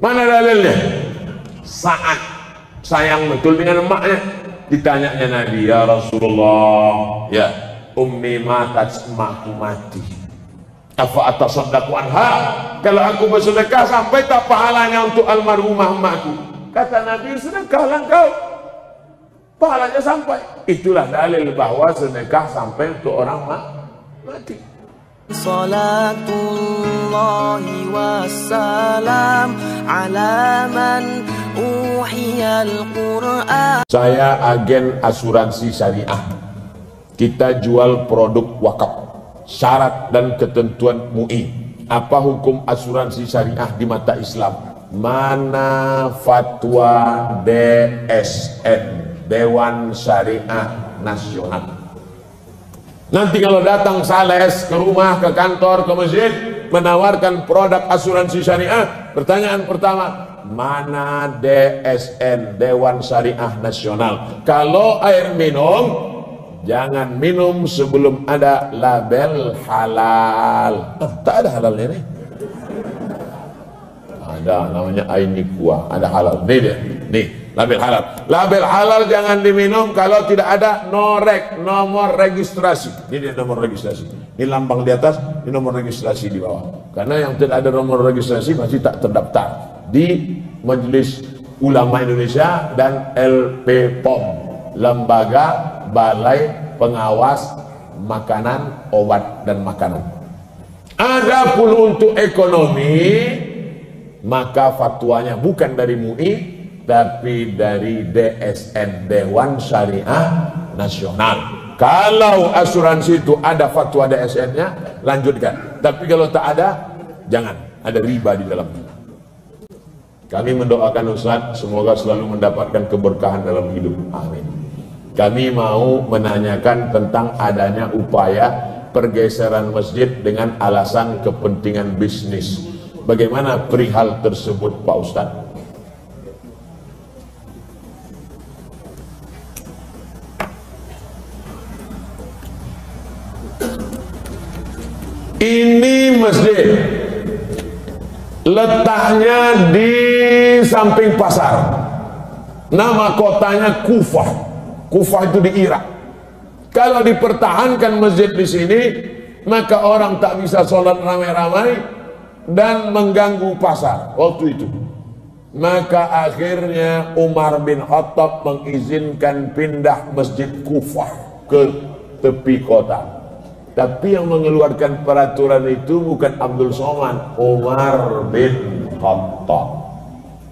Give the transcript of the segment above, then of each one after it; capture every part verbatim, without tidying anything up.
Mana dalilnya? Saat sayang betul dengan emaknya, ditanyanya Nabi, ya Rasulullah, ya ummi matat, emakku mati, apa atas sedekahku anha, kalau aku bersedekah sampai tak pahalanya untuk almarhumah emakku. Kata Nabi, sedekahlah engkau, pahalanya sampai. Itulah dalil bahwa sedekah sampai untuk orang mak mati. Salatullahi wassalam ala man uhiyal Qur'an. Saya agen asuransi syariah. Kita jual produk wakaf. Syarat dan ketentuan M U I. Apa hukum asuransi syariah di mata Islam? Mana fatwa D S N? Dewan Syariah Nasional. Nanti kalau datang sales ke rumah, ke kantor, ke masjid, menawarkan produk asuransi syariah, pertanyaan pertama, mana D S N, Dewan Syariah Nasional? Kalau air minum, jangan minum sebelum ada label halal. Eh, tak ada halal ini. Ada namanya Ainikwa, ada halal. Nih dia, nih. Label halal, label halal jangan diminum kalau tidak ada norek, nomor registrasi. Ini nomor registrasi, ini lambang di atas, ini nomor registrasi di bawah. Karena yang tidak ada nomor registrasi masih tak terdaftar di Majelis Ulama Indonesia dan L P P O M, Lembaga Balai Pengawas Makanan, Obat dan Makanan. Adapun untuk ekonomi, maka fatwanya bukan dari M U I, tapi dari D S N, Dewan Syariah Nasional. Kalau asuransi itu ada fatwa D S N-nya, lanjutkan. Tapi kalau tak ada, jangan. Ada riba di dalamnya. Kami mendoakan Ustadz semoga selalu mendapatkan keberkahan dalam hidup. Amin. Kami mau menanyakan tentang adanya upaya pergeseran masjid dengan alasan kepentingan bisnis. Bagaimana perihal tersebut, Pak Ustadz? Ini masjid letaknya di samping pasar. Nama kotanya Kufah. Kufah itu di Irak. Kalau dipertahankan masjid di sini, maka orang tak bisa sholat ramai-ramai dan mengganggu pasar waktu itu. Maka akhirnya Umar bin Khattab mengizinkan pindah masjid Kufah ke tepi kota. Tapi yang mengeluarkan peraturan itu bukan Abdul Somad, Umar bin Khattab.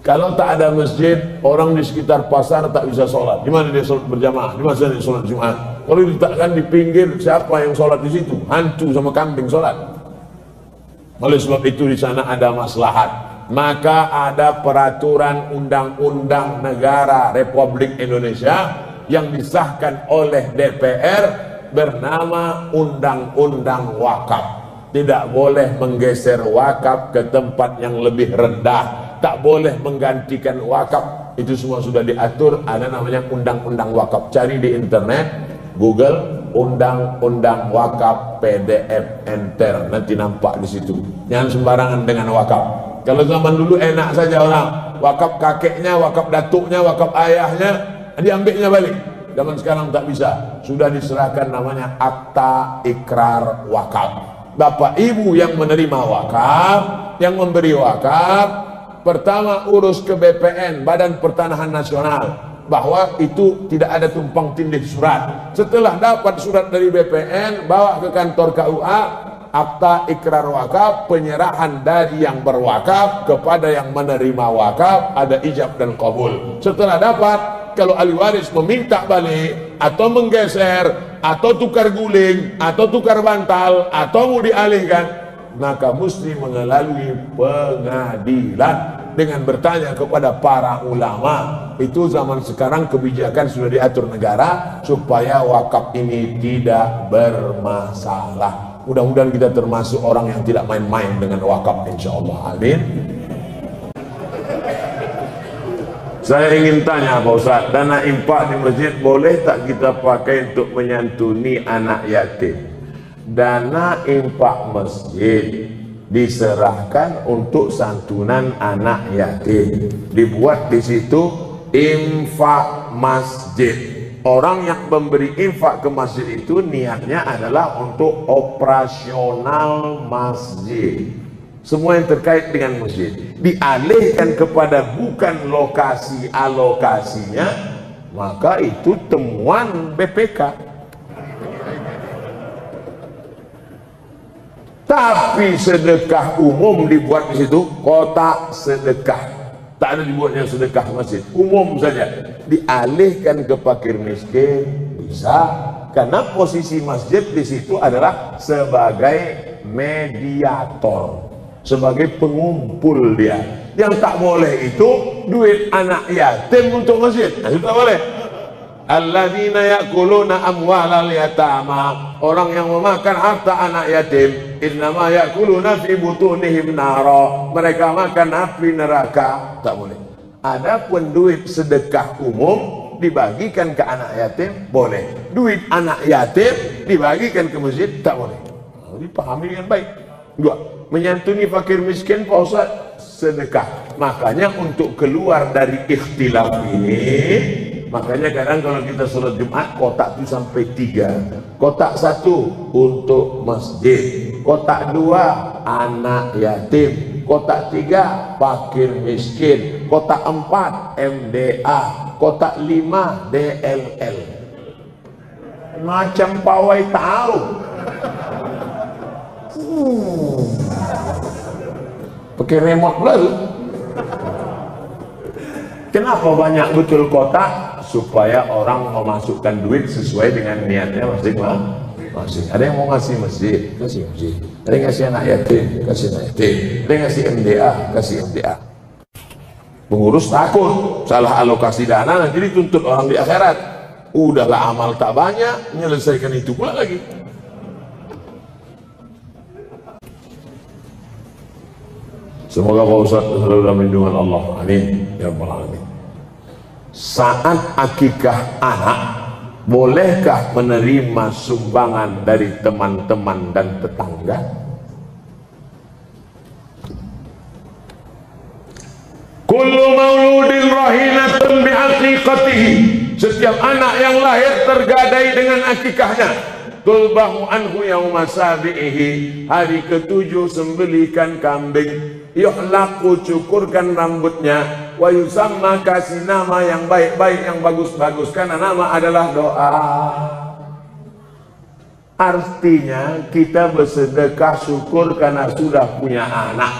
Kalau tak ada masjid, orang di sekitar pasar tak bisa sholat. Di mana dia sholat berjamaah? Di mana dia sholat Jumat? Kalau diletakkan di pinggir, siapa yang sholat di situ? Hantu sama kambing sholat. Oleh sebab itu di sana ada maslahat. Maka ada peraturan undang-undang negara Republik Indonesia yang disahkan oleh D P R. Bernama Undang-Undang Wakaf. Tidak boleh menggeser wakaf ke tempat yang lebih rendah. Tak boleh menggantikan wakaf. Itu semua sudah diatur. Ada namanya Undang-Undang Wakaf. Cari di internet, Google, Undang-Undang Wakaf P D F, enter. Nanti nampak di situ. Jangan sembarangan dengan wakaf. Kalau zaman dulu enak saja orang, wakaf kakeknya, wakaf datuknya, wakaf ayahnya, diambilnya balik. Zaman sekarang tak bisa. Sudah diserahkan namanya akta ikrar wakaf. Bapak ibu yang menerima wakaf, yang memberi wakaf, pertama urus ke B P N, Badan Pertanahan Nasional, bahwa itu tidak ada tumpang tindih surat. Setelah dapat surat dari B P N, bawa ke kantor K U A, akta ikrar wakaf, penyerahan dari yang berwakaf kepada yang menerima wakaf, ada ijab dan qabul. Setelah dapat, kalau ahli waris meminta balik atau menggeser atau tukar guling atau tukar bantal atau mau dialihkan, maka mesti melalui pengadilan dengan bertanya kepada para ulama. Itu zaman sekarang kebijakan sudah diatur negara supaya wakaf ini tidak bermasalah. Mudah-mudahan kita termasuk orang yang tidak main-main dengan wakaf, insya Allah. Amin. Saya ingin tanya Pak Ustadz, dana infak di masjid boleh tak kita pakai untuk menyantuni anak yatim? Dana infak masjid diserahkan untuk santunan anak yatim. Dibuat di situ infak masjid. Orang yang memberi infak ke masjid itu niatnya adalah untuk operasional masjid. Semua yang terkait dengan masjid dialihkan kepada bukan lokasi alokasinya, maka itu temuan B P K. Tapi sedekah umum dibuat di situ, kotak sedekah. Tak ada dibuatnya sedekah masjid, umum saja. Dialihkan ke fakir miskin bisa, karena posisi masjid di situ adalah sebagai mediator, sebagai pengumpul dia. Yang tak boleh itu duit anak yatim untuk masjid. Nah, itu tak boleh. Alladzina ya'kuluna amwalal yatama, orang yang memakan harta anak yatim, innama ya'kuluna fi butunihim nara, mereka makan api neraka. Tak boleh. Adapun duit sedekah umum dibagikan ke anak yatim boleh. Duit anak yatim dibagikan ke masjid tak boleh. Dipahami dengan baik. Dua, menyantuni fakir miskin Pak Ustadz sedekah. Makanya untuk keluar dari ikhtilaf ini, makanya kadang kalau kita sholat Jumat kotak itu sampai tiga. Kotak satu untuk masjid, kotak dua anak yatim, kotak tiga fakir miskin, kotak empat M D A, kotak lima D L L. Macam pawai tahu. Hmm. Pakai remote pula. Kenapa banyak betul kotak? Supaya orang memasukkan duit sesuai dengan niatnya masing-masing. Ada yang mau ngasih masjid, kasih masjid. Ada yang ngasih anak yatim, kasih anak yatim. Ada yang ngasih M D A, kasih M D A. Pengurus takut salah alokasi dana nanti dituntut orang di akhirat. Udahlah amal tak banyak, menyelesaikan itu pula lagi. Semoga Pak Ustadz selalu dalam lindungan Allah. Amin ya rabbal alamin. Saat akikah anak, bolehkah menerima sumbangan dari teman-teman dan tetangga? Kullu mauludin rahinatun bi'aqiqatihi, setiap anak yang lahir tergadai dengan akikahnya. Tulbahu anhu yauma sabihi, hari ketujuh sembelihkan kambing. Yuhlaku, cukurkan rambutnya. Wa yusamma, kasih nama yang baik-baik, yang bagus-bagus, karena nama adalah doa. Artinya kita bersedekah syukur karena sudah punya anak.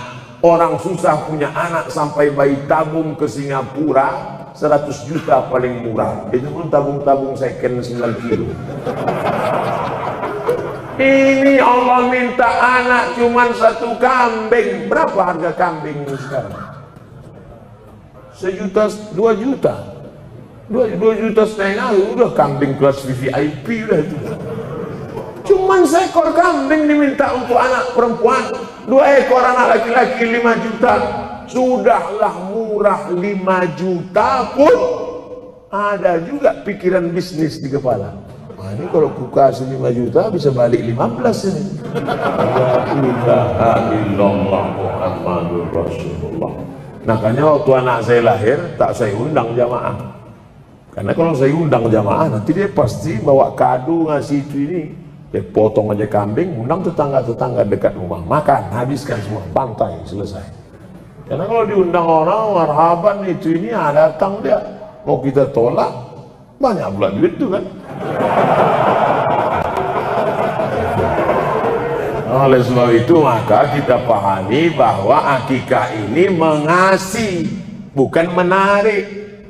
Orang susah punya anak sampai bayi tabung ke Singapura seratus juta paling murah. Itu pun tabung-tabung second sembilan kilo. Ini Allah minta anak cuman satu kambing. Berapa harga kambing sekarang? Sejuta, dua juta, dua, dua juta setengah. Udah kambing kelas V V I P udah itu. Cuman seekor kambing diminta untuk anak perempuan. Dua ekor anak laki-laki lima juta. Sudahlah murah lima juta pun ada juga pikiran bisnis di kepala. Nah, ini kalau ku kasih lima juta bisa balik lima belas ini. Nah, makanya waktu anak saya lahir tak saya undang jamaah. Karena kalau saya undang jamaah nanti dia pasti bawa kado ngasih itu ini. Dia potong aja kambing, undang tetangga-tetangga dekat rumah, makan, habiskan semua, pantai, selesai. Karena kalau diundang orang marhaban itu ini ada datang dia. Mau kita tolak banyak pula duit tuh kan. Oleh sebab itu maka kita pahami bahwa akikah ini mengasihi, bukan menarik.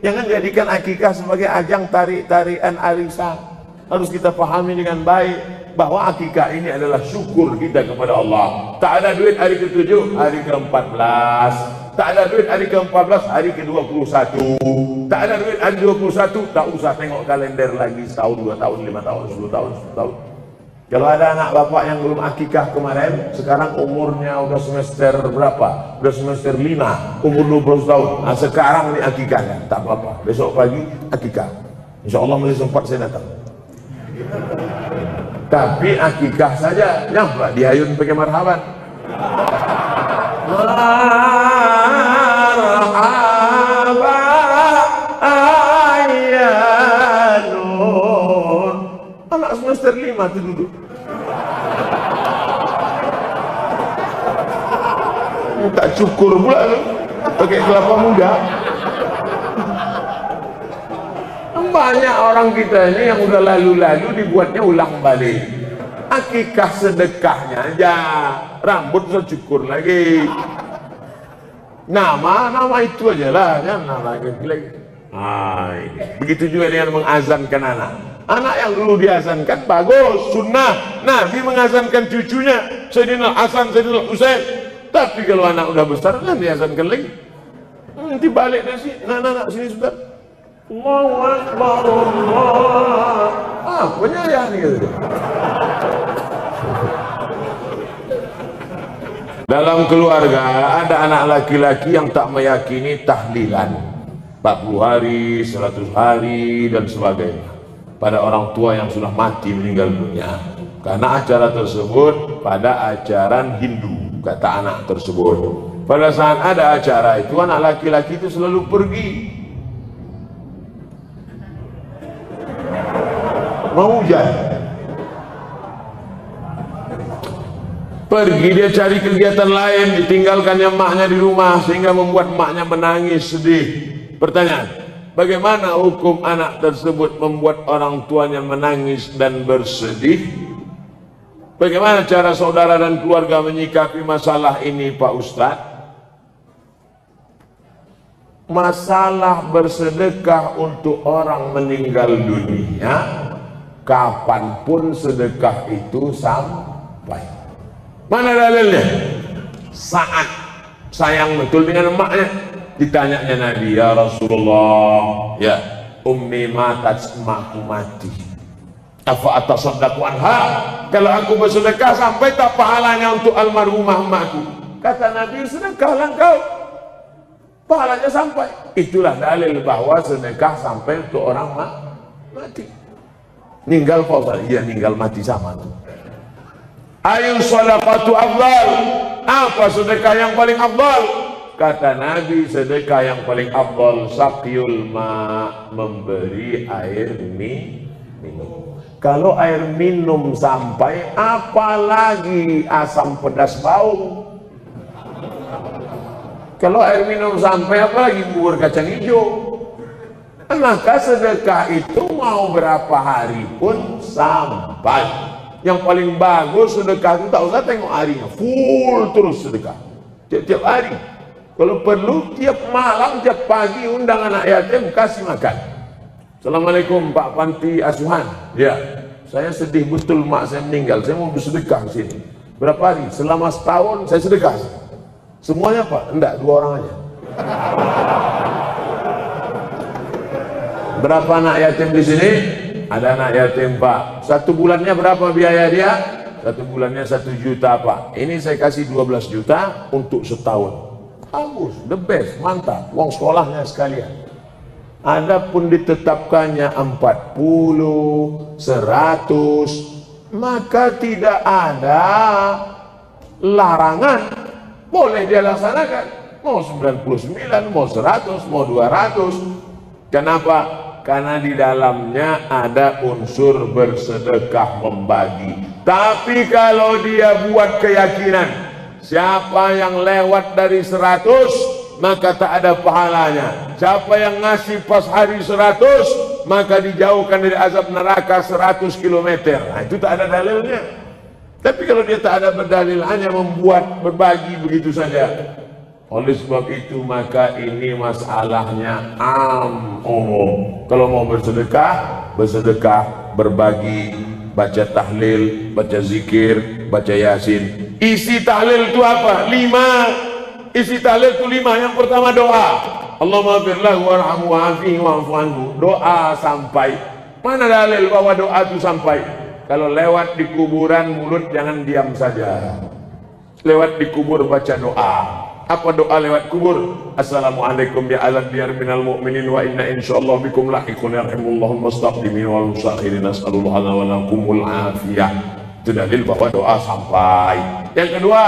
Jangan jadikan akikah sebagai ajang tarik-tarikan arisan. Harus kita pahami dengan baik bahwa akikah ini adalah syukur kita kepada Allah. Tak ada duit hari ketujuh, hari keempat belas. Tak ada duit hari ke empat belas, hari ke dua puluh satu. Tak ada duit hari dua puluh satu, tak usah tengok kalender lagi setahun, dua tahun, lima tahun, sepuluh tahun, sepuluh tahun. Kalau ada anak bapak yang belum akikah kemarin, sekarang umurnya udah semester berapa? Udah semester lima, umur dua puluh tahun. Nah, sekarang ini akikahnya, tak apa-apa. Besok pagi akikah. Insya Allah masih sempat saya datang. Tapi akikah saja, nyampe dihayun pakai marhaban. anak semester lima tuh duduk. Tak cukur pula lu pakai kelapa muda. Banyak orang kita ini yang udah lalu-lalu dibuatnya ulang balik. Akikah sedekahnya aja, rambut secukur lagi. Nama, nama itu aja lah, nama lagi. Hai. Begitu juga dengan mengazankan anak. Anak yang dulu diazankan bagus, sunnah. Nabi mengazankan cucunya, Sayyidina Hasan, Sayyidina Husein. Tapi kalau anak udah besar, kan diazankan lagi. Nanti balik dari sini, nah, nah, nah, sini sudah. Allahu Akbar Allah. Ah, punya ya nih. Dalam keluarga ada anak laki-laki yang tak meyakini tahlilan empat puluh hari, seratus hari dan sebagainya pada orang tua yang sudah mati meninggal dunia, karena acara tersebut pada ajaran Hindu, kata anak tersebut. Pada saat ada acara itu, anak laki-laki itu selalu pergi. Mau hujan, pergi dia cari kegiatan lain, ditinggalkannya emaknya di rumah sehingga membuat emaknya menangis sedih. Pertanyaan, bagaimana hukum anak tersebut membuat orang tuanya menangis dan bersedih? Bagaimana cara saudara dan keluarga menyikapi masalah ini, Pak Ustadz? Masalah bersedekah untuk orang meninggal dunia, kapanpun sedekah itu sampai. Mana dalilnya? Saat sayang betul dengan emaknya, ditanyanya Nabi, ya Rasulullah, ya ummi matat, emakku mati, afa atasaddaqu anha, kalau aku bersedekah sampai tak pahalanya untuk almarhumah emakku? Kata Nabi, sedekahlah engkau, pahalanya sampai. Itulah dalil bahwa sedekah sampai untuk orang mati. Ninggal kok, iya ninggal mati sama tuh. Ayu sholafatu afdal, apa sedekah yang paling afdal? Kata Nabi, sedekah yang paling afdal sakyul ma, memberi air minum. Kalau air minum sampai, apalagi asam pedas bau. Kalau air minum sampai, apalagi bubur kacang hijau. Maka sedekah itu mau berapa hari pun sampai. Yang paling bagus sedekah itu tak usah tengok harinya, full terus sedekah tiap-tiap hari. Kalau perlu tiap malam, tiap pagi undang anak yatim, kasih makan. Assalamualaikum Pak Panti Asuhan, ya saya sedih betul mak saya meninggal, saya mau bersedekah di sini. Berapa hari? Selama setahun saya sedekah. Semuanya Pak? Enggak, dua orang aja. Berapa anak yatim di sini? Ada anak yatim Pak. Satu bulannya berapa biaya dia? Satu bulannya satu juta Pak. Ini saya kasih dua belas juta untuk setahun. Bagus, the best, mantap. Uang sekolahnya sekalian. Adapun ditetapkannya empat puluh, seratus, maka tidak ada larangan. Boleh dia laksanakan. Mau sembilan puluh sembilan, mau seratus, mau dua ratus. Kenapa? Karena di dalamnya ada unsur bersedekah membagi. Tapi kalau dia buat keyakinan, siapa yang lewat dari seratus, maka tak ada pahalanya. Siapa yang ngasih pas hari seratus, maka dijauhkan dari azab neraka seratus kilometer. Nah, itu tak ada dalilnya. Tapi kalau dia tak ada berdalil, hanya membuat berbagi begitu saja. Oleh sebab itu, maka ini masalahnya am umum. Kalau mau bersedekah, bersedekah, berbagi, baca tahlil, baca zikir, baca yasin. Isi tahlil itu apa? Lima. Isi tahlil itu lima. Yang pertama doa. Allahumma firlahu warhamu wa'afihi wa'afu anhu. Doa sampai. Mana dalil bahwa doa itu sampai? Kalau lewat di kuburan, mulut jangan diam saja. Lewat di kubur baca doa. Apa doa lewat kubur? Assalamualaikum ya alam biar minal mu'minin wa inna insyaallah bikum lahiqun yarhimullahum mustaqdimin wal musakhirin as'alullah wa lakumul afiyah. Itu dalil bahwa doa sampai. Yang kedua,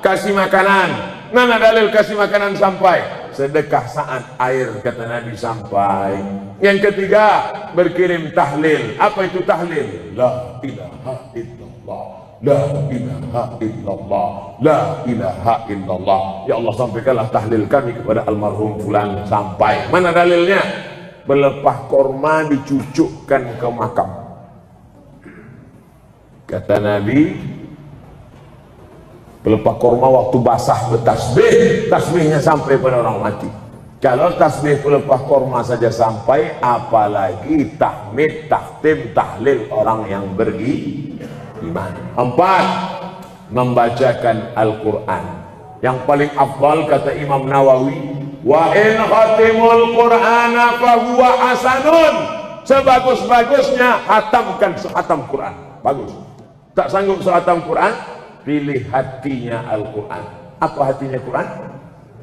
kasih makanan. Nana dalil kasih makanan sampai, sedekah saat air kata Nabi sampai. Yang ketiga, berkirim tahlil. Apa itu tahlil? La ilaha illallah, la ilaha illallah, la ilaha illallah. Ya Allah, sampaikanlah tahlil kami kepada almarhum fulan sampai. Mana dalilnya? Belepah korma dicucukkan ke makam. Kata Nabi, pelepah korma waktu basah bertasbih, tasbihnya sampai pada orang mati. Kalau tasbih pelepah korma saja sampai, apalagi tahmid, tahtim, tahlil orang yang beriman. Empat, membacakan Al-Quran. Yang paling afdal kata Imam Nawawi, wa in khatimul Qur'ana fahuwa hasanun. Sebagus-bagusnya hatamkan sehatam Quran. Bagus. Tak sanggup sehatam Quran, pilih hatinya Al-Quran. Apa hatinya Quran?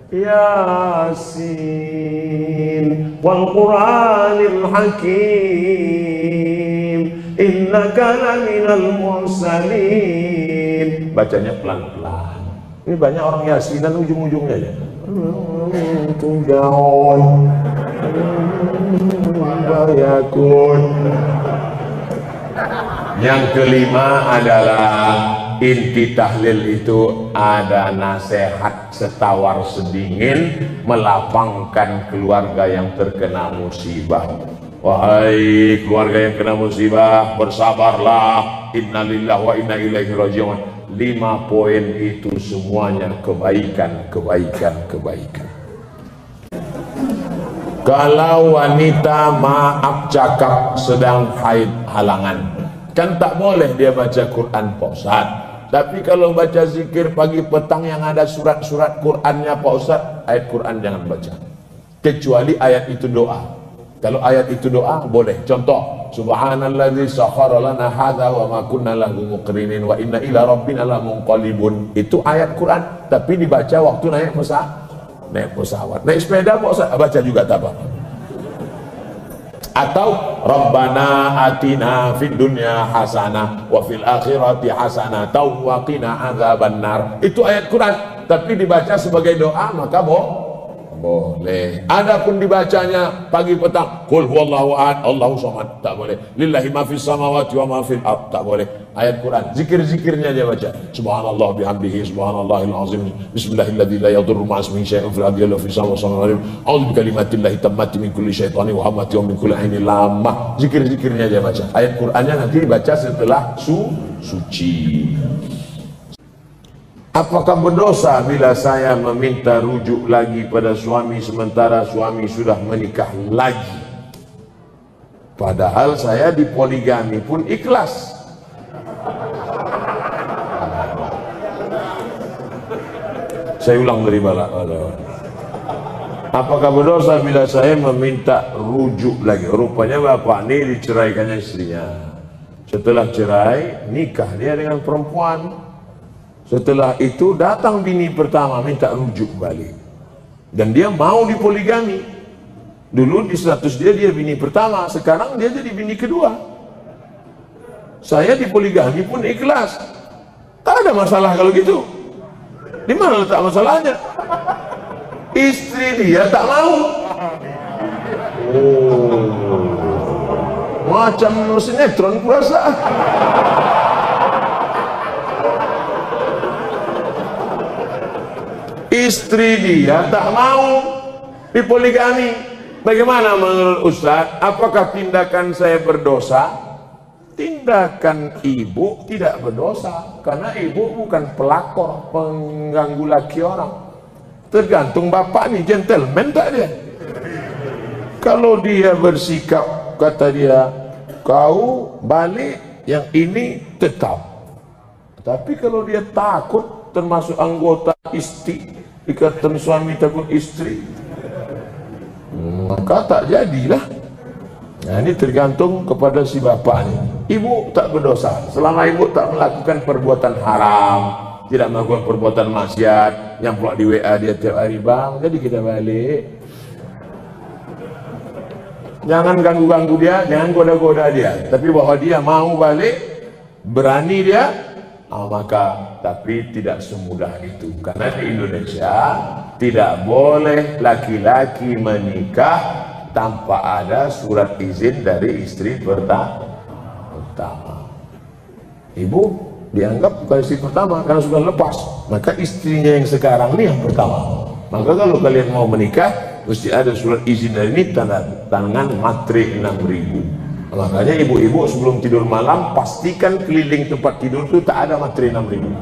Yasin wal Quranil Hakim innaka laminal mursalin. Bacanya pelan-pelan. Ini banyak orang yasinan ujung-ujungnya ya. Tujaun Bayakun. Yang kelima adalah inti tahlil itu ada nasihat setawar sedingin melapangkan keluarga yang terkena musibah. Wahai keluarga yang kena musibah, bersabarlah. Innalillahi wa inna ilaihi rajiun. Lima poin itu semuanya kebaikan, kebaikan, kebaikan. Kalau wanita maaf cakap sedang haid halangan, kan tak boleh dia baca Quran Pak Ustadz. Tapi kalau baca zikir pagi petang yang ada surat-surat Qur'annya Pak Ustadz, ayat Qur'an jangan baca. Kecuali ayat itu doa. Kalau ayat itu doa, boleh. Contoh, Subhanalladzi sakhkhara lana hadza wa ma kunna lahu muqrinin wa inna ila rabbina lamunqalibun. Itu ayat Qur'an, tapi dibaca waktu naik pesawat. Naik pesawat. Naik sepeda Pak Ustadz, baca juga tak apa. Atau Rabbana atina fid dunya hasanah wa fil akhirati hasanah wa qina adzaban nar. Itu ayat Quran tapi dibaca sebagai doa, maka boh boleh. Adapun dibacanya pagi petang, qul huwallahu ahad, Allahu samad, tak boleh. Lillahi ma fis samawati wa ma fil ard, tak boleh. Ayat Quran, zikir-zikirnya dia baca. Subhanallah bihamdihi, subhanallahil azim, bismillahilladzi la yadurru ma'a ismihi syai'un fil ardi wa la fis samawati. A'udzu bi kalimatillahi tammati min kulli syaithanin wa hammatin wa min kulli ainin lammah. Zikir-zikirnya dia baca. Ayat Qurannya nanti dibaca setelah su suci. Apakah berdosa bila saya meminta rujuk lagi pada suami sementara suami sudah menikah lagi? Padahal saya di poligami pun ikhlas. Saya ulang dari bala. Apakah berdosa bila saya meminta rujuk lagi? Rupanya bapak ini diceraikannya istrinya. Setelah cerai, nikah dia dengan perempuan. Setelah itu datang bini pertama minta rujuk balik. Dan dia mau dipoligami. Dulu di status dia dia bini pertama, sekarang dia jadi bini kedua. Saya dipoligami pun ikhlas. Tak ada masalah kalau gitu. Di mana letak masalahnya? Istri dia tak mau. Oh. Macam sinetron kurasa. Istri dia tak mau dipoligami. Bagaimana menurut Ustadz? Apakah tindakan saya berdosa? Tindakan ibu tidak berdosa, karena ibu bukan pelakor, pengganggu laki orang. Tergantung bapak nih, gentleman tak dia? Kalau dia bersikap, kata dia, kau balik, yang ini tetap. Tapi kalau dia takut, termasuk anggota istri, ikatan suami takut istri, maka tak jadilah. Nah, ini tergantung kepada si bapak ini. Ibu tak berdosa selama ibu tak melakukan perbuatan haram, tidak melakukan perbuatan maksiat. Yang pula di W A dia tiap hari, bang, jadi kita balik. Jangan ganggu-ganggu dia, jangan goda-goda dia. Tapi bahwa dia mau balik, berani dia, maka tapi tidak semudah itu, karena di Indonesia tidak boleh laki-laki menikah tanpa ada surat izin dari istri pertama. Ibu dianggap bukan istri pertama karena sudah lepas, maka istrinya yang sekarang ini yang pertama. Maka kalau kalian mau menikah mesti ada surat izin dari ini, tanda tangan materi enam ribu. Makanya ibu-ibu sebelum tidur malam pastikan keliling tempat tidur itu tak ada materi enam ribu.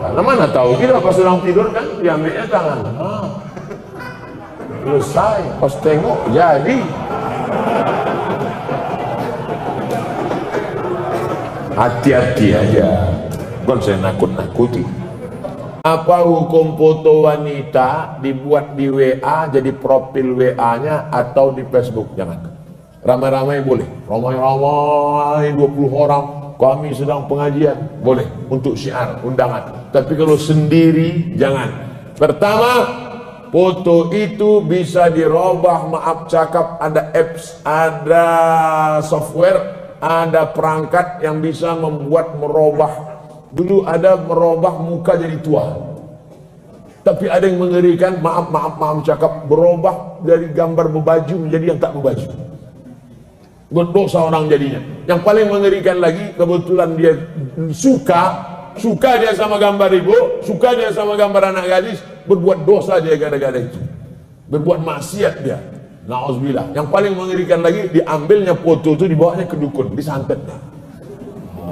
Karena mana tahu kita pas sedang tidur kan diambilnya tangan. Ah. Selesai, pas tengok jadi. Hati-hati aja. Bukan saya nakut-nakuti. Apa hukum foto wanita dibuat di W A, jadi profil W A-nya atau di Facebook? Jangan. Ramai-ramai boleh. Ramai-ramai dua puluh orang, kami sedang pengajian. Boleh, untuk syiar, undangan. Tapi kalau sendiri, jangan. Pertama, foto itu bisa dirubah, maaf cakap, ada apps, ada software, ada perangkat yang bisa membuat merubah. Dulu ada merubah muka jadi tua, tapi ada yang mengerikan, maaf maaf maaf cakap, berubah dari gambar berbaju menjadi yang tak berbaju. Berdosa orang jadinya. Yang paling mengerikan lagi, kebetulan dia suka suka dia sama gambar ibu, suka dia sama gambar anak gadis, berbuat dosa dia gara-gara itu, berbuat maksiat dia. Na'udzubillah. Yang paling mengerikan lagi, diambilnya foto itu, dibawanya ke dukun, disantetnya.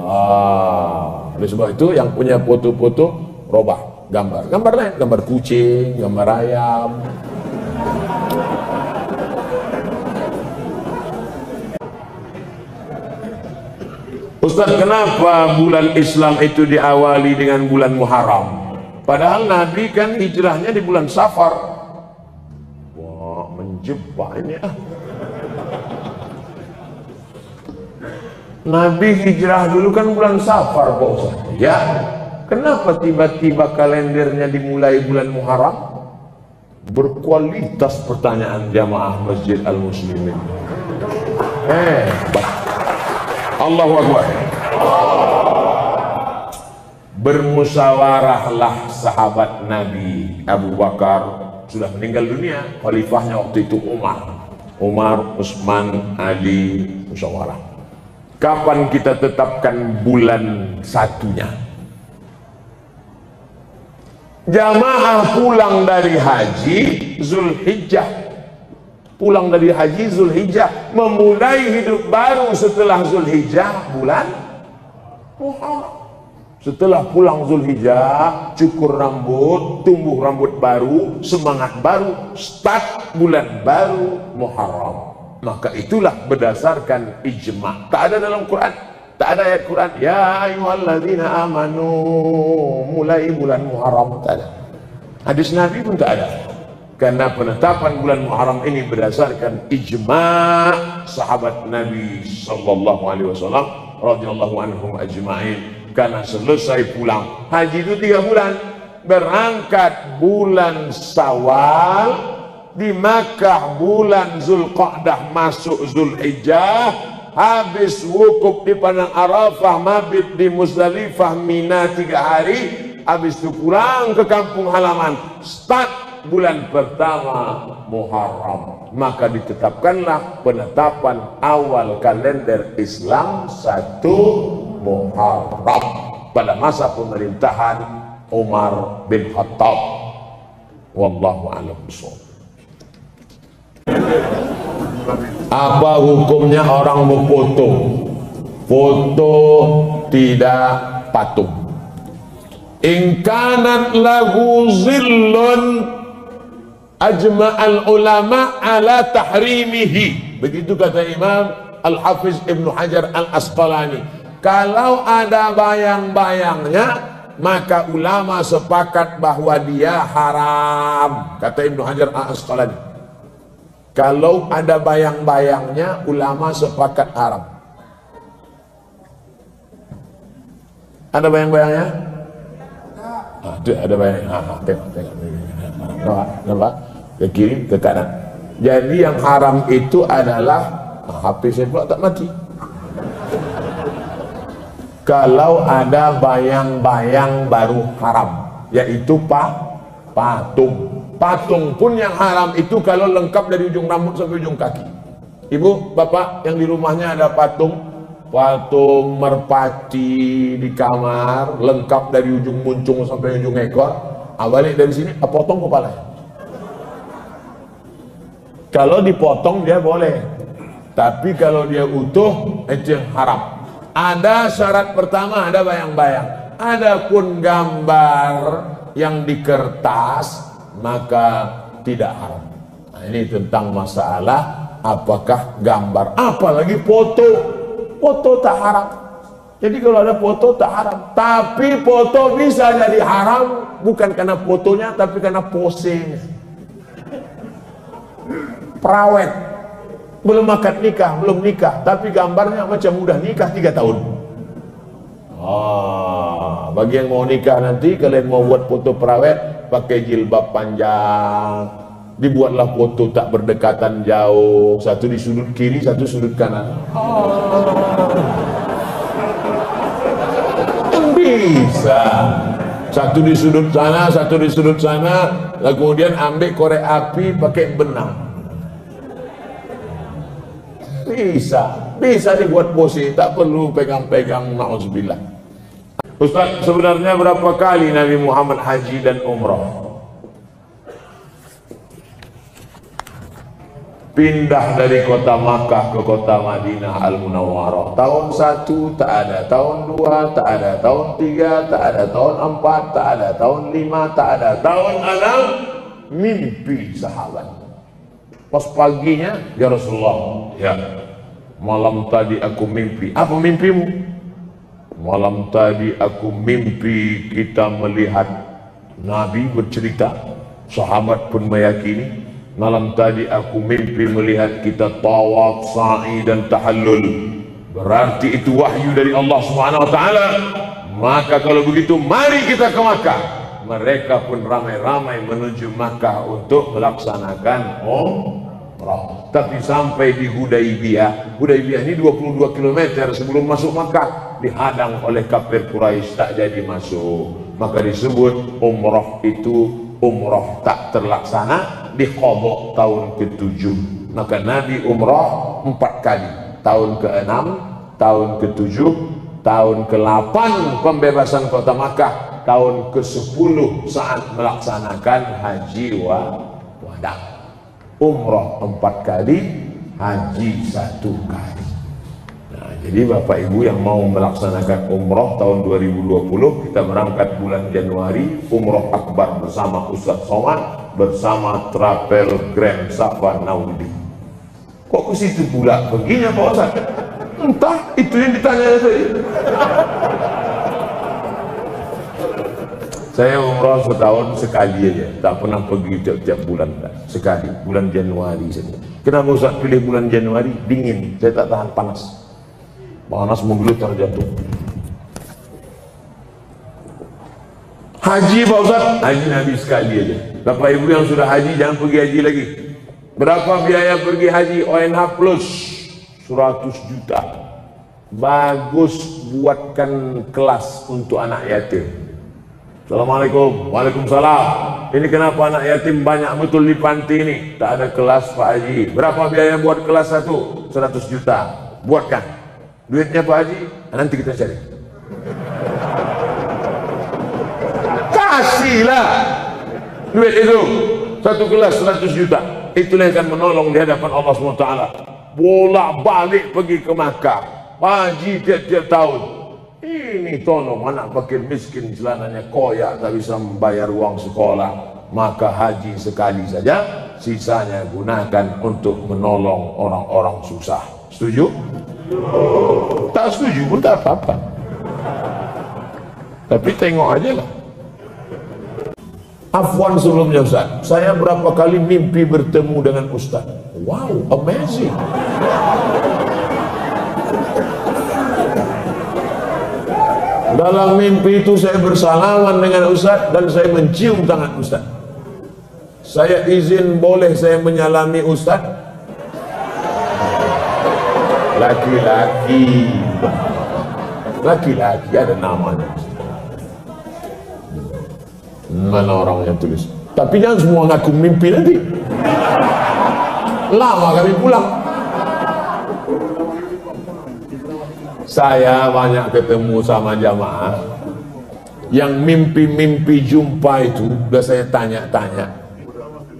Ah. Oleh sebab itu yang punya foto-foto robah gambar, gambar lain, gambar kucing, gambar ayam. Ustadz, kenapa bulan Islam itu diawali dengan bulan Muharram? Padahal Nabi kan hijrahnya di bulan Safar. Wah, menjebaknya. Nabi hijrah dulu kan bulan Safar, Pak Ustaz. Ya, kenapa tiba-tiba kalendernya dimulai bulan Muharram? Berkualitas pertanyaan jamaah Masjid Al Muslimin. Eh, Allahu Akbar. Bermusyawarahlah sahabat Nabi. Abu Bakar sudah meninggal dunia, khalifahnya waktu itu Umar. Umar, Utsman, Ali, musyawarah. Kapan kita tetapkan bulan satunya? Jamaah pulang dari haji Zulhijjah, pulang dari haji Zulhijjah, memulai hidup baru setelah Zulhijjah bulan Muharram. Setelah pulang Zulhijjah, cukur rambut, tumbuh rambut baru, semangat baru, start bulan baru Muharram. Maka itulah berdasarkan ijma'. Tak ada dalam Quran, tak ada ayat Quran ya ayyuhalladzina amanu mulai bulan Muharram, tak ada. Hadis Nabi pun tak ada. Karena penetapan bulan Muharram ini berdasarkan ijma' sahabat Nabi sallallahu alaihi wasallam radhiyallahu anhum ajma'in. Karena selesai pulang haji itu tiga bulan, berangkat bulan Syawal, di Makkah bulan Zulqa'dah, masuk Zulhijjah, habis wukuf di padang Arafah, mabit di Muzdalifah, Mina tiga hari, habis itu pulang ke kampung halaman, start bulan pertama Muharram. Maka ditetapkanlah penetapan awal kalender Islam satu Muharram pada masa pemerintahan Umar bin Khattab. Wallahu a'lam bishawab. Apa hukumnya orang memfoto? Foto tidak patung. In kanat lahu zillun ajma'al ulama ala tahrimihi. Begitu kata Imam Al Hafiz Ibnu Hajar Al Asqalani. Kalau ada bayang-bayangnya maka ulama sepakat bahwa dia haram, kata Ibnu Hajar Al Asqalani. Kalau ada bayang-bayangnya, ulama sepakat haram. Ada bayang-bayangnya? Ah, ada bayang. Ah, tengok, tengok, nampak, nampak, ke kiri, ke kanan. Jadi yang haram itu adalah, H P saya pula tak mati. kalau ada bayang-bayang baru haram, yaitu pa, patung. Patung pun yang haram itu kalau lengkap dari ujung rambut sampai ujung kaki. Ibu, bapak yang di rumahnya ada patung, patung merpati di kamar, lengkap dari ujung muncung sampai ujung ekor, balik dari sini, potong kepalanya. Kalau dipotong dia boleh, tapi kalau dia utuh itu haram. Ada syarat pertama, ada bayang-bayang. Adapun gambar yang di kertas maka tidak haram. Nah, ini tentang masalah apakah gambar, apalagi foto. Foto tak haram. Jadi kalau ada foto tak haram. Tapi foto bisa jadi haram bukan karena fotonya, tapi karena posenya. Perawet belum akad nikah, belum nikah, tapi gambarnya macam udah nikah tiga tahun. Oh, bagi yang mau nikah nanti, kalian mau buat foto perawet, pakai jilbab panjang, dibuatlah foto tak berdekatan jauh, satu di sudut kiri, satu sudut kanan. Oh. Bisa satu di sudut sana, satu di sudut sana, lalu kemudian ambil korek api pakai benang. Bisa, bisa dibuat posisi, tak perlu pegang-pegang. Nauzubillah. Ustaz, sebenarnya berapa kali Nabi Muhammad haji dan umrah? Pindah dari kota Makkah ke kota Madinah Al-Munawwarah. Tahun satu tak ada, tahun dua tak ada, tahun tiga tak ada, tahun empat tak ada, tahun lima tak ada, tahun enam mimpi sahabat. Pas paginya, ya Rasulullah, ya malam tadi aku mimpi. Apa mimpimu? Malam tadi aku mimpi kita melihat Nabi bercerita, sahabat pun meyakini. Malam tadi aku mimpi melihat kita tawaf, sa'i dan tahallul. Berarti itu wahyu dari Allah Subhanahu wa taala. Maka kalau begitu mari kita ke Makkah. Mereka pun ramai-ramai menuju Makkah untuk melaksanakan umrah. Tapi sampai di Hudaibiyah, Hudaibiyah ini dua puluh dua kilometer sebelum masuk Makkah, dihadang oleh kafir Quraisy, tak jadi masuk. Maka disebut umrah itu umrah tak terlaksana. Di Qadha tahun ketujuh, maka Nabi umrah empat kali, tahun keenam, tahun ketujuh, tahun ke delapan pembebasan kota Makkah, tahun ke sepuluh saat melaksanakan haji wada. Umrah empat kali, haji satu kali. Nah, jadi Bapak Ibu yang mau melaksanakan umrah tahun dua ribu dua puluh, kita berangkat bulan Januari umrah akbar bersama Ustadz Somad, bersama Travel Gram Safar Naudi. Kok ke situ pula perginya Pak Ustaz? Entah, itu yang ditanya tadi. Saya umroh setahun sekali aja, tak pernah pergi tiap-tiap bulan. Sekali, bulan Januari saja. Kenapa Ustaz pilih bulan Januari? Dingin, saya tak tahan panas. Panas menggelutar jantung. Haji Pak Ustaz, haji Nabi sekali aja. Bapak Ibu yang sudah haji jangan pergi haji lagi. Berapa biaya pergi haji? O N H plus seratus juta. Bagus buatkan kelas untuk anak yatim. Assalamualaikum. Waalaikumsalam. Ini kenapa anak yatim banyak betul di panti ini? Tak ada kelas Pak Haji. Berapa biaya buat kelas satu? seratus juta. Buatkan. Duitnya Pak Haji nanti kita cari. Kasihlah duit itu, satu kelas seratus juta. Itulah yang akan menolong di hadapan Allah subhanahu wa taala. Bolak-balik pergi ke Makkah, haji tiap-tiap tahun. Ini tolong anak fakir miskin, celananya koyak, tak bisa membayar uang sekolah. Maka haji sekali saja, sisanya gunakan untuk menolong orang-orang susah. Setuju? Tak setuju pun tak apa-apa. Tapi tengok aja lah. Afwan sebelumnya Ustaz, saya berapa kali mimpi bertemu dengan Ustaz. Wow, amazing. Dalam mimpi itu saya bersalaman dengan Ustaz dan saya mencium tangan Ustaz. Saya izin boleh saya menyalami Ustaz? Laki-laki. laki-laki ada namanya. Mana orang yang tulis? Tapi jangan semua ngaku mimpi nanti. Lama kami pulang. Saya banyak ketemu sama jamaah yang mimpi-mimpi jumpa itu, udah saya tanya-tanya.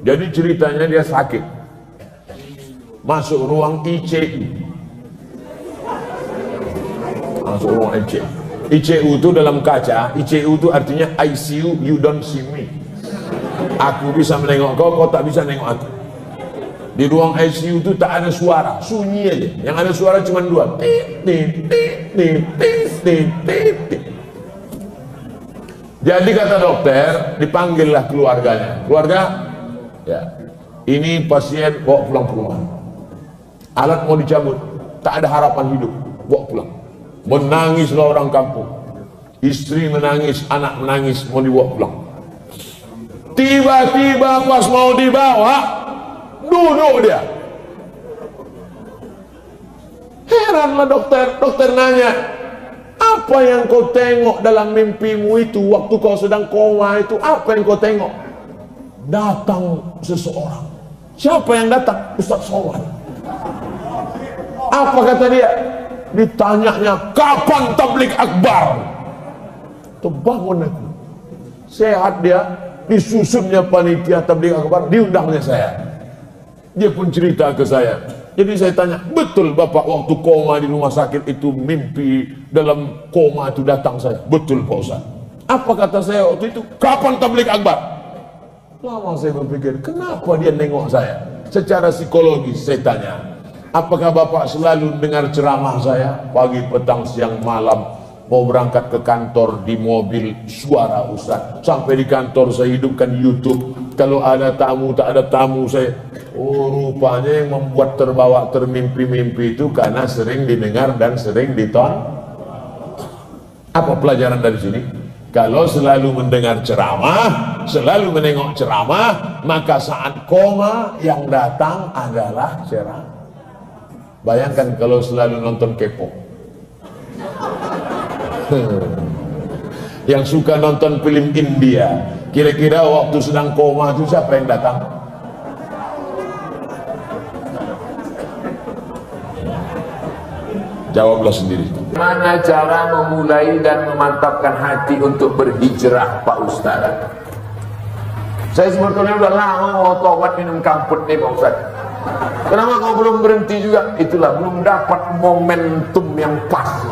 Jadi ceritanya dia sakit, masuk ruang I C U. Masuk ruang I C U. I C U itu dalam kaca, I C U itu artinya I see you, you don't see me. Aku bisa menengok kau, kau tak bisa nengok aku. Di ruang I C U itu tak ada suara, sunyi aja. Yang ada suara cuma dua. Tit, tit, tit, tit, tit, tit, tit. Jadi kata dokter, dipanggillah keluarganya. Keluarga, ya, ini pasien bawa pulang ke rumah. Alat mau dicabut, tak ada harapan hidup, bawa pulang. Menangislah orang kampung. Istri menangis, anak menangis, mau dibawa pulang. Tiba-tiba pas mau dibawa, duduk dia. Heranlah dokter. Dokter nanya, apa yang kau tengok dalam mimpimu itu waktu kau sedang koma itu? Apa yang kau tengok? Datang seseorang. Siapa yang datang? Ustadz Somad. Apa kata dia? Ditanyanya, kapan tablik akbar? Terbangun aku. Sehat dia, disusunnya panitia tablik akbar, diundangnya saya. Dia pun cerita ke saya. Jadi saya tanya, betul Bapak waktu koma di rumah sakit itu mimpi dalam koma itu datang saya? Betul Pak Ustaz. Apa kata saya waktu itu? Kapan tablik akbar? Lama saya berpikir, kenapa dia nengok saya? Secara psikologis saya tanya, apakah Bapak selalu dengar ceramah saya? Pagi, petang, siang, malam. Mau berangkat ke kantor di mobil, suara Ustaz. Sampai di kantor saya hidupkan YouTube. Kalau ada tamu, tak ada tamu saya. Oh, rupanya yang membuat terbawa termimpi-mimpi itu karena sering didengar dan sering ditonton. Apa pelajaran dari sini? Kalau selalu mendengar ceramah, selalu menengok ceramah, maka saat koma yang datang adalah ceramah. Bayangkan kalau selalu nonton kepo. Yang suka nonton film India, kira-kira waktu sedang koma itu siapa yang datang? Jawablah sendiri. Mana cara memulai dan memantapkan hati untuk berhijrah, Pak Ustadz? Saya sebetulnya udah lama mau tobat minum kamput nih, Pak Ustadz. Kenapa kau belum berhenti juga? Itulah, belum dapat momentum yang pas.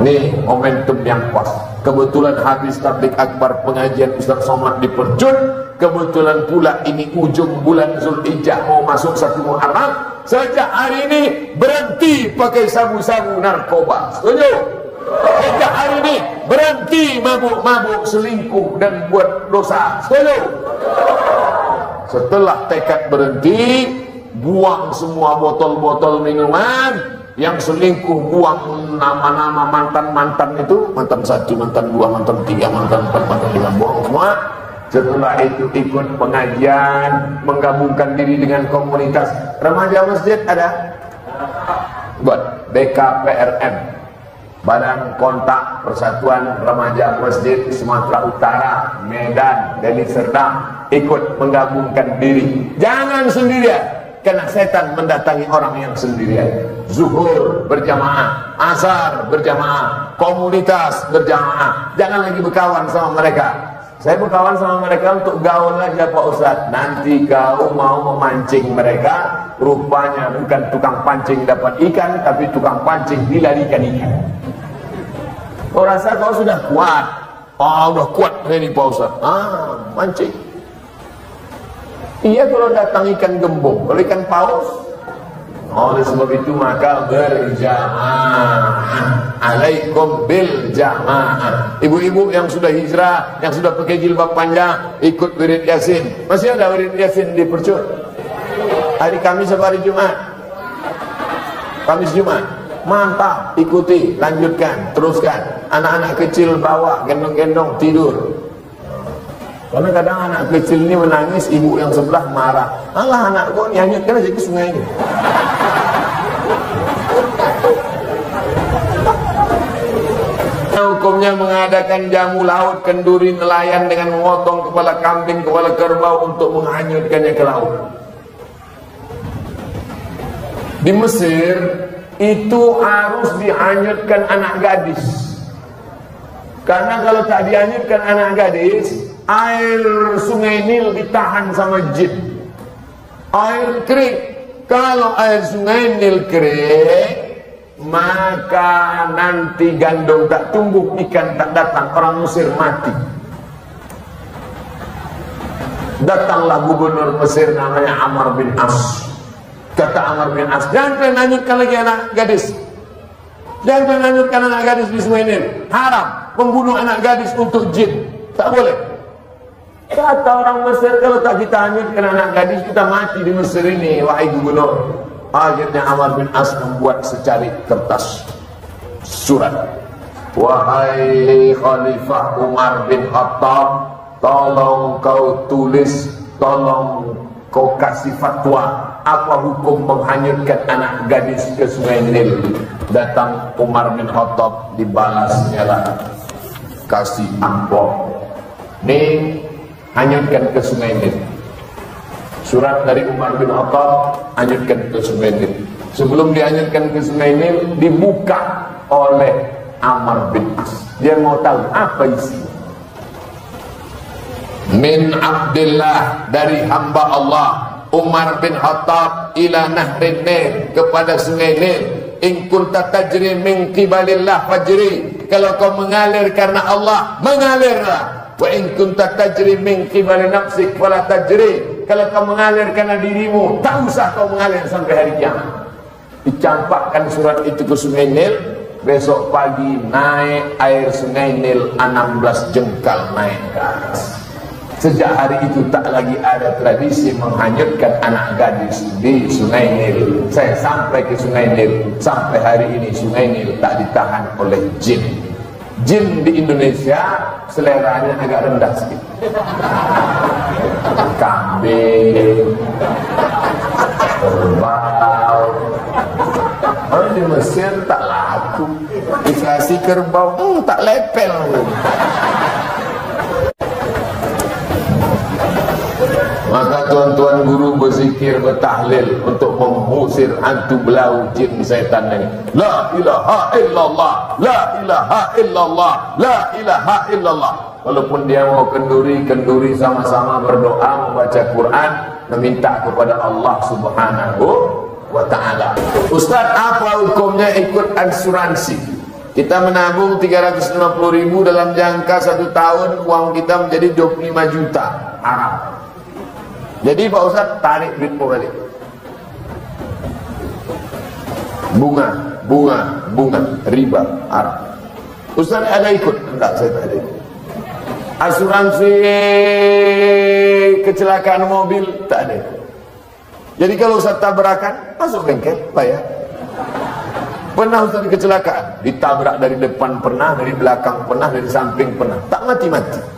Nih momentum yang pas. Kebetulan habis tablik akbar pengajian Ustadz Somad di Percut. Kebetulan pula ini ujung bulan Zulhijjah mau masuk satu Muharram. Sejak hari ini berhenti pakai sabu-sabu narkoba. Setuju? Sejak hari ini berhenti mabuk-mabuk, selingkuh dan buat dosa. Setuju? Setelah tekad berhenti, buang semua botol-botol minuman. Yang selingkuh buang nama-nama mantan-mantan itu, mantan satu, mantan dua, mantan tiga, mantan empat, mantan lima, buang semua. Setelah itu ikut pengajian, menggabungkan diri dengan komunitas remaja masjid. Ada buat B K P R M, Badan Kontak Persatuan Remaja Masjid Sumatera Utara, Medan, Deli Serdang. Ikut menggabungkan diri. Jangan sendirian, karena setan mendatangi orang yang sendirian. Zuhur berjamaah, asar berjamaah, komunitas berjamaah. Jangan lagi berkawan sama mereka. Saya berkawan sama mereka untuk gaul aja, Pak Ustadz. Nanti kau mau memancing mereka, rupanya bukan tukang pancing dapat ikan, tapi tukang pancing dilarikan ikan. Kau rasa kau sudah kuat. Oh, udah kuat ini Pak Ustadz. Ah, mancing. Iya, kalau datang ikan gembong, kalau ikan paus. Oleh sebab itu maka berjamaah. Alaikum bil jamaah. Ibu-ibu yang sudah hijrah, yang sudah pakai jilbab panjang, ikut wirid yasin. Masih ada wirid yasin di Percut? Hari Kamis atau hari Jumat? Kamis Jumat. Mantap, ikuti, lanjutkan, teruskan. Anak-anak kecil bawa, gendong-gendong, tidur. Karena kadang anak kecil ini menangis, ibu yang sebelah marah. Alah anak kau ini hanyutkan aja ke sungai ini. hukumnya mengadakan jamu laut, kenduri nelayan dengan memotong kepala kambing, kepala kerbau untuk menghanyutkannya ke laut. Di Mesir itu harus dihanyutkan anak gadis, karena kalau tak dihanyutkan anak gadis, air sungai Nil ditahan sama jin. Air kering, kalau air sungai Nil kering, maka nanti gandum tak tumbuh, ikan tak datang, orang Mesir mati. Datanglah gubernur Mesir namanya Amr bin As. Kata Amr bin As, jangan kalian lanjutkan lagi anak gadis, jangan kalian lanjutkan anak gadis di sungai Nil, haram. Membunuh anak gadis untuk jin, tak boleh. Kata orang Mesir, kalau tak kita lanjutkan anak gadis, kita mati di Mesir ini, wahai gubernur. Akhirnya Amr bin As membuat secari kertas surat. Wahai Khalifah Umar bin Khattab, tolong kau tulis, tolong kau kasih fatwa, apa hukum menghanyutkan anak gadis ke sungai Nil. Datang Umar bin Khattab, dibalasnya lah kasih amplop, nih hanyutkan ke sungai Nil. Surat dari Umar bin Khattab, hanyutkan ke sungai Nil. Sebelum dihanyutkan ke sungai Nil, dibuka oleh Amr bin As. Dia mau tahu apa isinya. Min Abdillah, dari hamba Allah Umar bin Khattab ila nahrin Nil, kepada sungai Nil. In kunta tajri min qibalillah fajri, kalau kau mengalir karena Allah, mengalirlah. Wa in kunta tajri min qibali nafsik wala tajri, kalau kau mengalir karena dirimu, tak usah kau mengalir sampai hari kiamat. Dicampakkan surat itu ke sungai Nil. Besok pagi naik air sungai Nil enam belas jengkal naik ke atas. Sejak hari itu tak lagi ada tradisi menghanyutkan anak gadis di sungai Nil. Saya sampai ke sungai Nil, sampai hari ini sungai Nil tak ditahan oleh jin. Jin di Indonesia seleranya agak rendah sedikit. Kambing, kerbau. Oh, di Mesir tak laku. Dikasih kerbau, hmm, tak lepel. Maka tuan-tuan guru berzikir, bertahlil untuk mengusir hantu belau jin setan ini. La ilaha illallah, la ilaha illallah, la ilaha illallah. Walaupun dia mau kenduri-kenduri, sama-sama berdoa, membaca Quran, meminta kepada Allah Subhanahu wa Ta'ala. Ustaz, apa hukumnya ikut asuransi? Kita menabung tiga ratus lima puluh ribu dalam jangka satu tahun, uang kita menjadi dua puluh lima juta. Haram. Jadi Pak Ustadz tarik duitmu balik. Bunga, bunga, bunga, riba, haram. Ustadz ada ikut? Enggak, saya tak ada ikut. Asuransi kecelakaan mobil, tak ada ikut. Jadi kalau Ustadz tabrakan, masuk bengkel, bayar. Pernah Ustadz kecelakaan, ditabrak dari depan pernah, dari belakang pernah, dari samping pernah, tak mati-mati.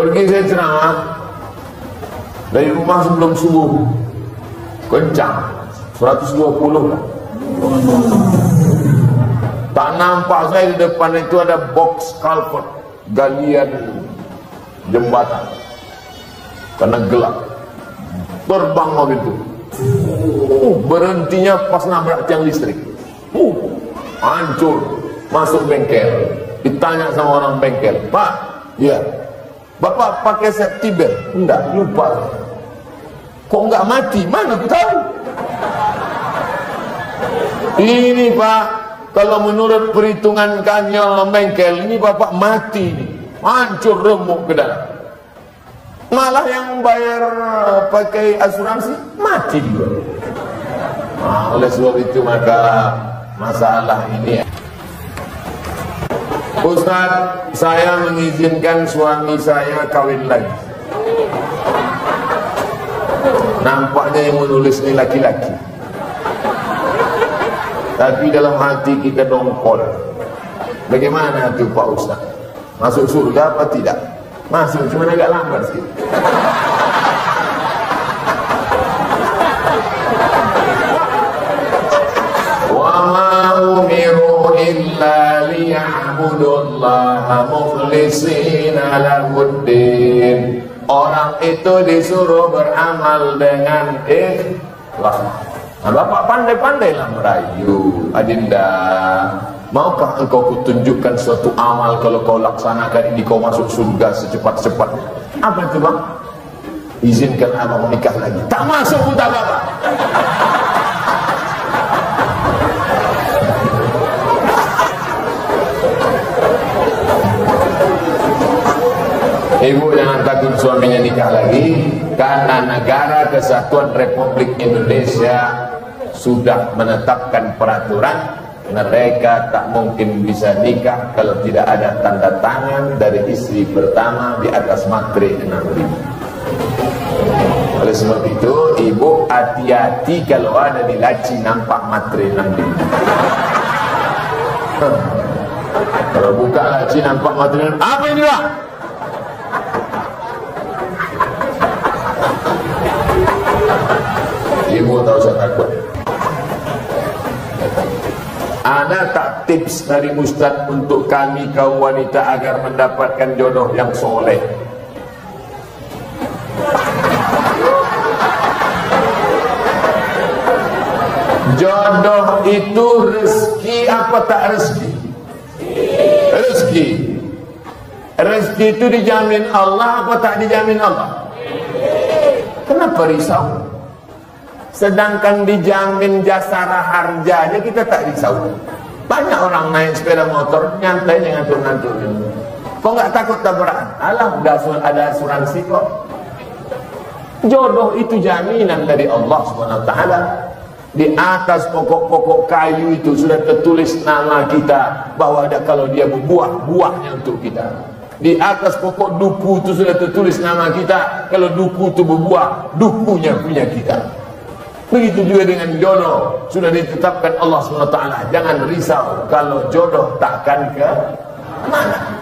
Pergi saya ceramah dari rumah sebelum subuh, kencang seratus dua puluh lah. Tak nampak saya di depan itu ada box culvert, galian jembatan, karena gelap. Terbang mobil itu, uh, berhentinya pas nabrak tiang listrik, uh, hancur. Masuk bengkel, ditanya sama orang bengkel, Pak, ya, Bapak pakai safety belt? Enggak, lupa. Kok enggak mati? Mana aku tahu? Ini Pak, kalau menurut perhitungan kanyol bengkel, ini Bapak mati ini. Hancur remuk ke dalam. Malah yang bayar pakai asuransi mati juga. Nah, oleh sebab itu maka masalah ini. Ustaz, saya mengizinkan suami saya kawin lagi. Nampaknya yang menulis ini laki-laki, tapi dalam hati kita dongkol. Bagaimana itu Pak Ustaz? Masuk surga apa tidak? Masuk, cuma agak lambat sih. umiru illa liya'budullaha mukhlisina lahuddin. Orang itu disuruh beramal dengan ikhlas. Nah, Bapak pandai-pandailah merayu. Adinda, maukah engkau kutunjukkan suatu amal, kalau kau laksanakan ini kau masuk surga secepat-cepatnya? Apa itu, Bang? Izinkan abang menikah lagi. Tak masuk buta Bapak. Ibu jangan takut suaminya nikah lagi, karena Negara Kesatuan Republik Indonesia sudah menetapkan peraturan mereka tak mungkin bisa nikah kalau tidak ada tanda tangan dari istri pertama di atas materai enam ribu. Oleh sebab itu, ibu hati-hati kalau ada di laci nampak materai enam ribu. Kalau buka laci nampak materai enam ribu, apa ini Pak? Ibu tak usah takut. Ana tak tips dari Ustadz untuk kami kaum wanita agar mendapatkan jodoh yang soleh. Jodoh itu rezeki apa tak rezeki? Rezeki. Rezeki itu dijamin Allah apa tak dijamin Allah? Kenapa risau? Sedangkan dijamin jasa raharja aja kita tak risau. Banyak orang naik sepeda motor nyantainya ngantur-ngantur. Kok nggak takut tabrakan? Alah, ada asuransi kok. Jodoh itu jaminan dari Allah subhanahu wa taala. Di atas pokok-pokok kayu itu sudah tertulis nama kita, bahwa ada kalau dia berbuah, buahnya untuk kita. Di atas pokok duku itu sudah tertulis nama kita, kalau duku itu berbuah, dukunya punya kita. Begitu juga dengan jodoh, sudah ditetapkan Allah subhanahu wa taala. Jangan risau kalau jodoh takkan ke mana.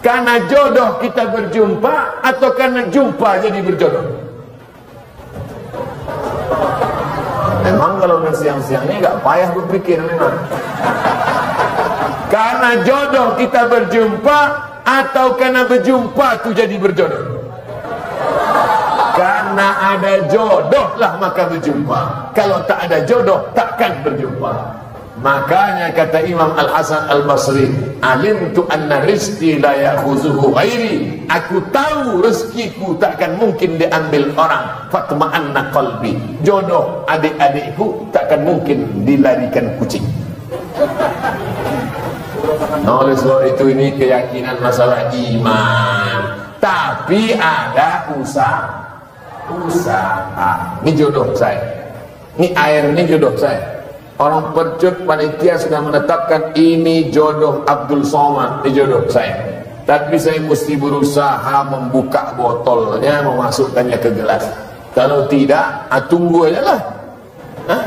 Karena jodoh kita berjumpa, atau karena jumpa jadi berjodoh? Memang kalau udah siang-siangnya gak payah berpikir memang. Karena jodoh kita berjumpa, atau karena berjumpa itu jadi berjodoh? Karena ada jodoh lah maka berjumpa. Kalau tak ada jodoh takkan berjumpa. Makanya kata Imam al Hasan Al-Basri, alimtu anna rizki la yakhuzuhu ghairi. Aku tahu rezekiku takkan mungkin diambil orang. Fatma'anna qalbi. Jodoh adik-adikku takkan mungkin dilarikan kucing. Nah, oleh sebab itu ini keyakinan masalah iman. Tapi ada usaha. Usaha. Ini jodoh saya. Ini air, ini jodoh saya. Orang Percut panitia sudah menetapkan ini jodoh Abdul Somad, ini jodoh saya. Tapi saya mesti berusaha membuka botolnya, memasukkannya ke gelas. Kalau tidak, ah, tunggu aja lah. Hah?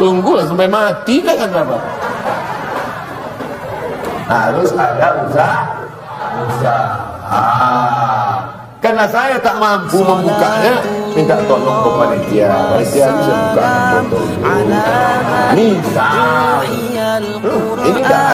Tunggulah sampai mati kan apa? Harus ada usaha. Usaha. Karena saya tak mampu membukanya, minta tolong ke panitia. Panitia bisa buka botol. Ini tak. Ini tak.